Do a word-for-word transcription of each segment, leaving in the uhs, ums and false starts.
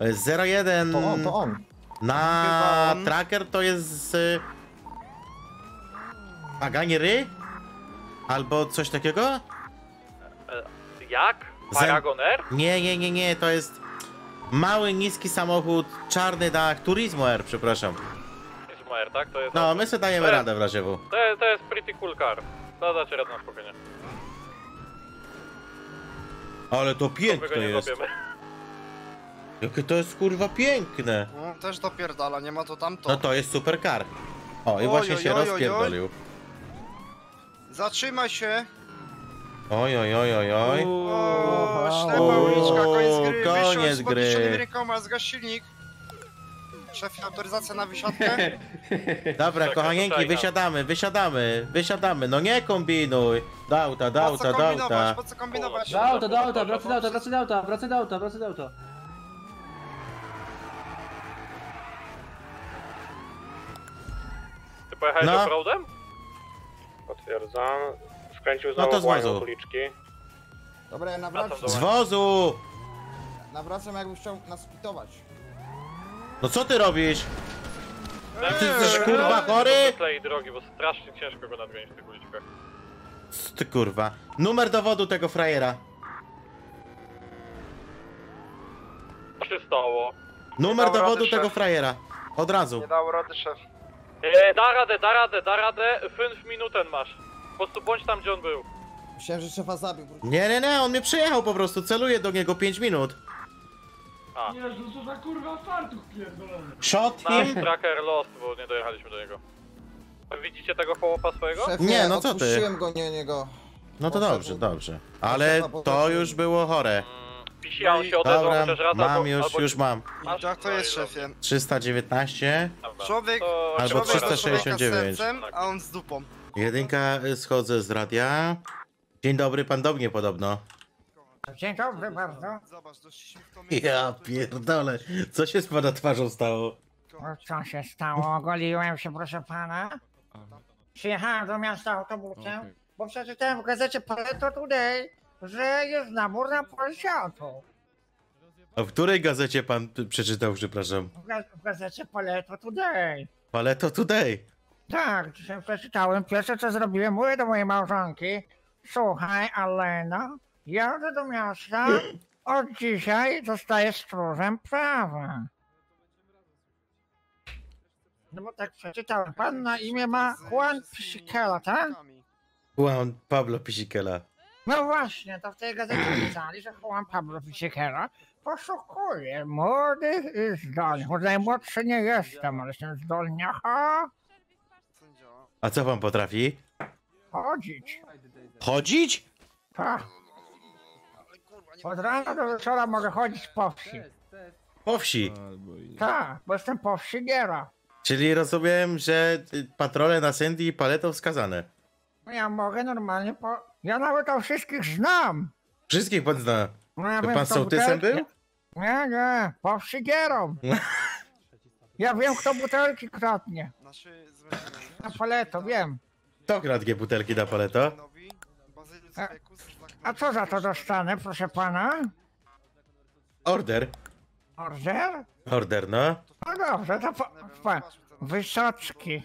To jest zero jeden. To on, to on. Na on. Tracker to jest... Y... Pagani Ry? Albo coś takiego? Jak? Paragon R? Zem... Nie, nie, nie, nie, to jest... Mały, niski samochód, czarny dach, Turismo R, przepraszam. Turismo R, tak? To jest no, my sobie dajemy to radę jest, w razie W. To jest, to jest pretty cool car. Da, da cię radę na spokojnie. Ale to piękne to jest. Złapiemy. Jakie to jest kurwa piękne. No, też dopierdala, nie ma to tamto. No to jest super car. O, oj, i właśnie oj, się oj, rozpierdolił. Oj, oj. Zatrzymaj się. Oj, oj, oj, oj, oj. O, ślepa uliczka, koniec gry. Koniec z podniesionym rękoma, zgaś silnik. Szefie, autoryzacja na wysiadkę. Dobra, kochanienki, wysiadamy, wysiadamy, wysiadamy. No nie kombinuj. Dauta, dauta, dauta. Po co kombinować? Dauta, dauta, wracaj do auta, wracaj do auta, wracaj do auta, wracaj do auta. Ty pojechałeś no. Offroadem? Potwierdzam. Skręcił za no uliczki. Dobra, ja nawracam. Z wozu! Nawracam, jakbym chciał nas spitować. No co ty robisz? Eee, ty jesteś kurwa chory? Eee, drogi, bo strasznie ciężko go nadmienić w tych uliczkach. Ty kurwa. Numer dowodu tego frajera. Co się stało? Numer dowodu tego frajera. Od razu. Nie dał rady, szef. Eee, da radę, da radę, da radę. Fünf minuten masz. Po prostu bądź tam, gdzie on był. Myślałem, że szefa zabił. Nie, nie, nie, on mnie przejechał po prostu. Celuję do niego pięć minut. A. Jezu, co za kurwa fartuch pierdolony. Shot him. Tracker lost, bo nie dojechaliśmy do niego. Widzicie tego chłopa swojego? Szefie, nie, no co ty? Go, nie, nie go. No to dobrze, dobrze. Ale to już było chore. Mm, Pisi, a on się odezwał dobra, chociaż raz, mam albo, już, albo... już mam. I tak to jest, szefie. trzysta dziewiętnaście. Dobra. Człowiek... To... Albo trzysta sześćdziesiąt dziewięć. Sercem, a on z dupą. Jedynka, schodzę z radia. Dzień dobry, pan do mnie podobno. Dzień dobry bardzo. Ja pierdolę, co się z pana twarzą stało? Co się stało? Ogoliłem się, proszę pana. Przyjechałem do miasta autobusem, okay. Bo przeczytałem w gazecie Paleto Today, że jest nabór na policjantów. A w której gazecie pan przeczytał, przepraszam? W, gaz w gazecie Paleto Today. Paleto Today? Tak, dzisiaj przeczytałem. Pierwsze co zrobiłem, mówię do mojej małżonki, słuchaj Alena, jadę do miasta, od dzisiaj zostaję stróżem prawa. No bo tak przeczytałem, pan na imię ma Juan Pisicela, tak? Juan Pablo Pisicela. No właśnie, to w tej gazecie pisali, że Juan Pablo Pisicela poszukuje młodych i zdolnych. Może najmłodszy nie jestem, ale jestem zdolniacha. A co pan potrafi? Chodzić. Chodzić? Tak. Od rana do wieczora mogę chodzić po wsi. Po wsi? Tak, bo jestem po wsi giera. Czyli rozumiem, że patrole na Sandy i Paleto wskazane. Ja mogę normalnie po... Ja nawet o wszystkich znam. Wszystkich pan zna? No ja pan sołtysem był? Nie, nie, po wsi gierą. Ja wiem, kto butelki kradnie. Na Paleto, wiem. Kto kradnie butelki na Paleto? A, a co za to dostanę, proszę pana? Order. Order? Order, no. No dobrze, to pa, pa, Wysocki.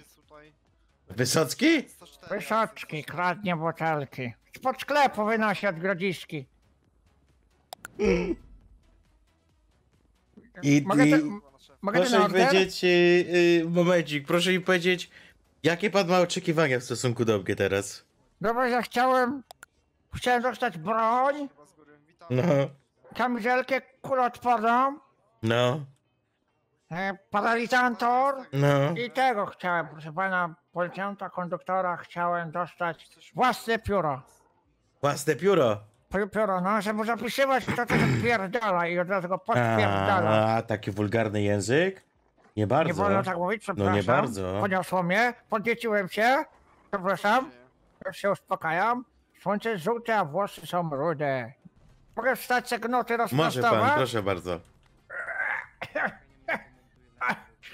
Wysocki? Wysocki, kradnie butelki. Spod sklepu wynosi od Grodziski. Mm. I, mogę i... Ten... Mogę proszę mi powiedzieć, yy, yy, momencik, proszę mi powiedzieć, jakie pan ma oczekiwania w stosunku do mnie teraz? No bo ja chciałem, chciałem dostać broń, no. Kamizelkę kuloodporną, no. E, paralizator no. I tego chciałem, proszę pana policjanta, konduktora, chciałem dostać własne pióro. Własne pióro? Pióro, no, żeby mu zapisywać, to też odpierdala i od razu go podpierdala. A, taki wulgarny język? Nie bardzo. Nie wolno tak mówić, przepraszam. No nie bardzo. Poniosło mnie, podnieciłem się, przepraszam, już się uspokajam. Słońce jest żółte, a włosy są rude. Mogę wstać se gnoty rozprostować? Może pan, proszę bardzo.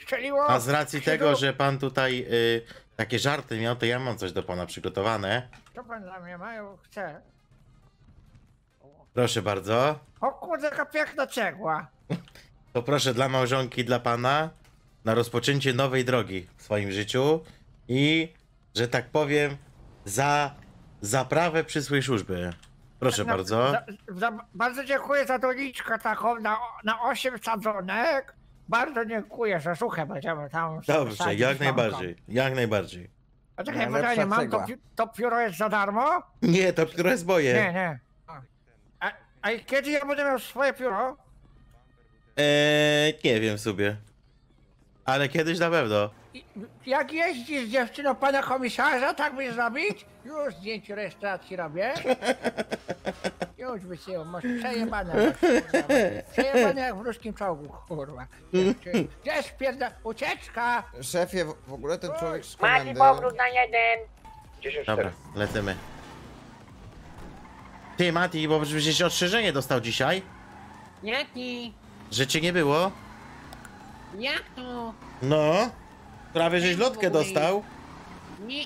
Strzeliło. A z racji tego, że pan tutaj y, takie żarty miał, to ja mam coś do pana przygotowane. Co pan dla mnie ma? Chce. Proszę bardzo. O kurde, jaka piękna cegła. to proszę dla małżonki, dla pana na rozpoczęcie nowej drogi w swoim życiu i, że tak powiem, za zaprawę przyszłej służby. Proszę na, bardzo. Za, za, bardzo dziękuję za doniczkę taką na, na osiem sadzonek. Bardzo dziękuję, że suche będziemy tam. Dobrze, jak najbardziej, jak najbardziej. A takie pytanie mam, to, to pióro jest za darmo? Nie, to pióro jest moje. Nie, nie. A, a kiedy ja będę miał swoje pióro? Eee, nie wiem sobie. Ale kiedyś na pewno. Jak jeździsz z dziewczyną pana komisarza, tak byś zrobić? Już zdjęcie rejestracji robię. Już wysyłam, masz przejebane. Przejebane jak w ruskim czołgu, kurwa. Gdzieś pierda... Ucieczka! Szefie, w ogóle ten człowiek z komendy... Mati, powrót na jeden! dziesięć cztery. Dobra, lecimy. Ty, Mati, bo przecież ostrzeżenie dostał dzisiaj. Jaki? Że cię nie było. Jak to? No, prawie żeś lotkę dostał. Nie.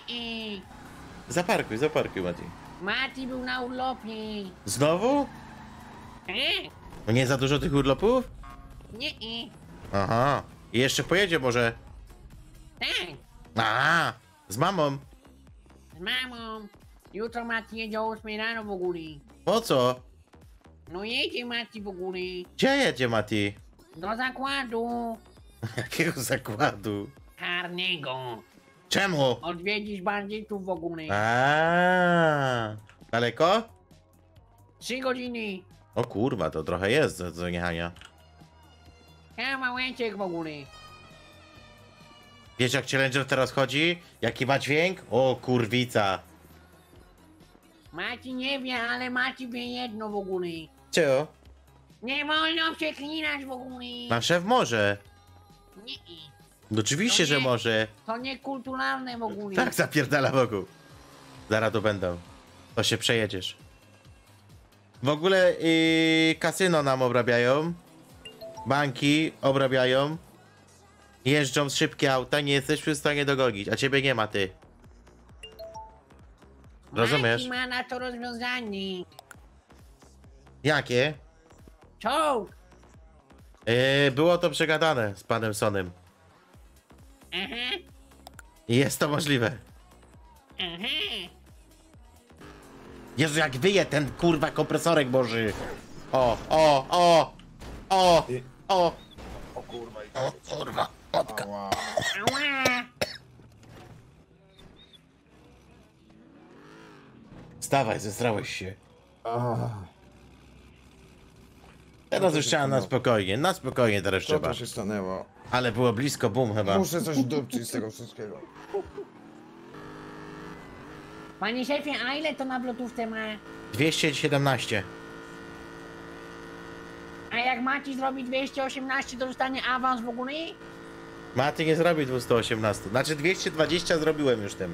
Zaparkuj, zaparkuj, Mati. Mati był na urlopie. Znowu? Nie. Nie za dużo tych urlopów? Nie. Aha. I jeszcze pojedzie może? Tak. A, z mamą. Z mamą. Jutro Mati jedzie o ósmej rano w ogóle. Po co? No jedzie Mati w ogóle. Gdzie jedzie Mati? Do zakładu. Jakiego zakładu? Karnego. Czemu? Odwiedzisz bandytów w ogóle. Aaaa. Daleko? Trzy godziny. O kurwa, to trochę jest do zaniechania. Kawałeczek w ogóle. Wiesz jak Challenger teraz chodzi? Jaki ma dźwięk? O kurwica. Maci nie wie, ale Maci wie jedno w ogóle. Co? Nie wolno przeklinać w ogóle. Pan szef może. Nie. No oczywiście, nie, że może. To niekulturalne w ogóle. Tak, zapierdala Bogu. Zaraz to będą. To się przejedziesz. W ogóle yy, kasyno nam obrabiają. Banki obrabiają. Jeżdżą szybkie auta, nie jesteśmy w stanie dogonić. A ciebie nie ma, ty. Rozumiesz? Maki ma na to rozwiązanie. Jakie? Czołg. Yy, było to przegadane z panem Sonem. Aha. Jest to możliwe. Aha. Jezu, jak wyje ten kurwa kompresorek boży. O, o, o, o, o. O kurwa. O kurwa, kotka. Ała. Wstawaj, zesrałeś się. Oh. Teraz już trzeba na spokojnie, na spokojnie teraz to trzeba. To się stanęło. Ale było blisko, bum chyba. Muszę coś dupczyć z tego wszystkiego. Panie szefie, a ile to na blotówce ma? dwieście siedemnaście. A jak Maci zrobi dwieście osiemnaście, to dostanie awans w ogóle? Maty nie zrobi dwieście osiemnaście, znaczy dwieście dwadzieścia zrobiłem już tym.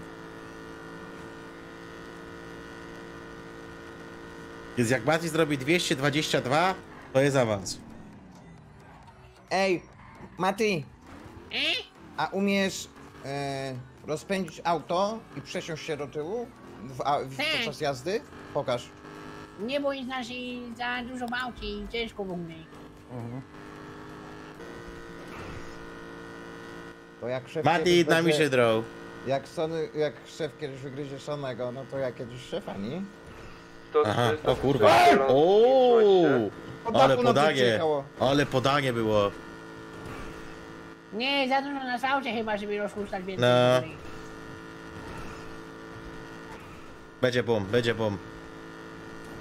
Więc jak Maci zrobi dwieście dwadzieścia dwa, to jest awans. Ej, Mati, a umiesz e, rozpędzić auto i przesiąść się do tyłu w, a, w, podczas jazdy? Pokaż. Nie bądź naszej za dużo bałki i ciężko w ogóle. Mhm. To jak szef Mati, na mi się drą. Jak, Sony, jak szef kiedyś wygryzie Sonego, no to jak kiedyś szefa, nie? Aha, o kurwa. Oooo! Ale podanie, ale podanie było. Nie, za dużo na saucie chyba, żeby rozpuszczać więcej. No. Będzie bum, będzie bum.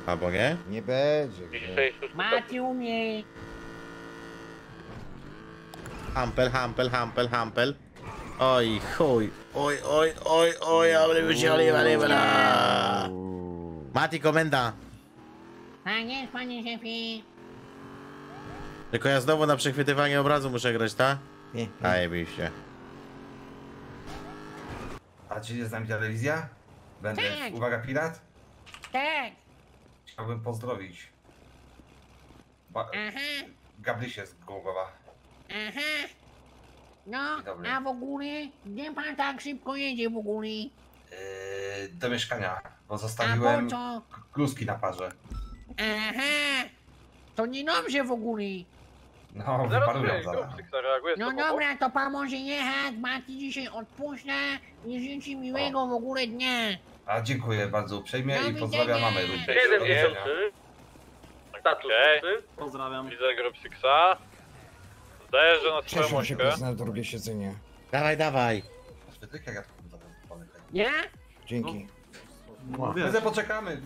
Albo nie? Nie będzie. Mati umie. Hampel, hampel, hampel, hampel. Oj, chuj. Oj, oj, oj, oj, ale by się oliwa, oliwa. Mati, komenda. Tak jest, panie szefie. Tylko ja znowu na przechwytywanie obrazu muszę grać, tak? Nie. Ajebi się. A czy jest z nami telewizja? Będę. Tak. Uwaga, pirat? Tak. Chciałbym pozdrowić. Ba Aha. Gabrysię z Głogowa. Aha. No, a w ogóle, gdzie pan tak szybko jedzie w ogóle? Yy, do mieszkania, bo zostawiłem kluski na parze. Aha. To nie dobrze w ogóle. No, zaraz ty, Gubcyk zareaguje. No dobra, to pan może jechać, Mati dzisiaj odpuszcza i życzę miłego w ogóle dnia. A dziękuję bardzo uprzejmie i pozdrawiam mamy ludzi. siedem pięćdziesiąt trzy. Status pozdrawiam. Widzę Gubcyksa. Zdaję, że na swoją mośkę. Przeszło się na drugie siedzenie. Dawaj, dawaj. Ja? Dzięki. No, widzę, poczekamy.